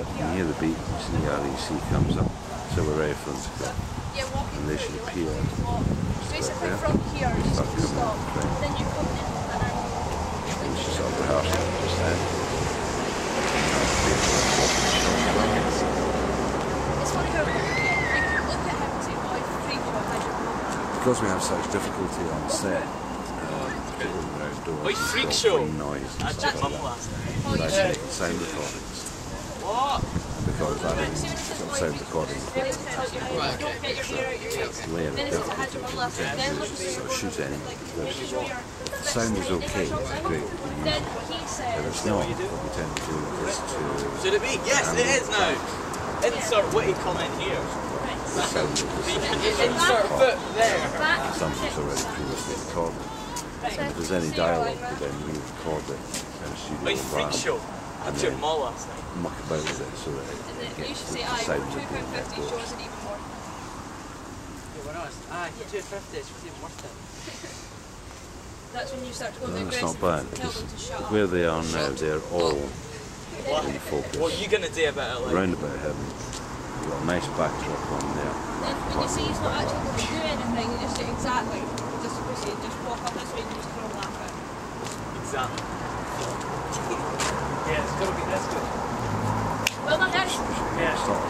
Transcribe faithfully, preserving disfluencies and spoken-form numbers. except near the beach and the R D C comes up, so we're very frontical. And they should appear. Basically from here, you stop, then you come in and out. Which is on the house just there. It's funny how you look at him and say, oh, I've free for hydrogen. Because we have such difficulty on set, Outdoors, freak show. Noise and stuff like that. That's yeah. Sound recordings. What? Because that is sound recording. It's layer of difficulty. So shoot any. If the sound is okay, it's great. If it's not, what we tend to do is to... Should it be? Yes, it is now! Insert witty comment here. Insert foot there. Something's already previously recorded. And if there's any dialogue, then we record it in a studio environment and then muck about with it so that it gets the sound of the record. Ah, two fifty, it's really worth it. That's when you start to go aggressive. That's not bad, because where they are now, they're all in focus. What are you going to do about it? Round about heaven. We've got a nice backdrop on there. When you see he's not actually going to do anything, you just do exactly. Just walk up this way and just throw a lap at it. Exactly.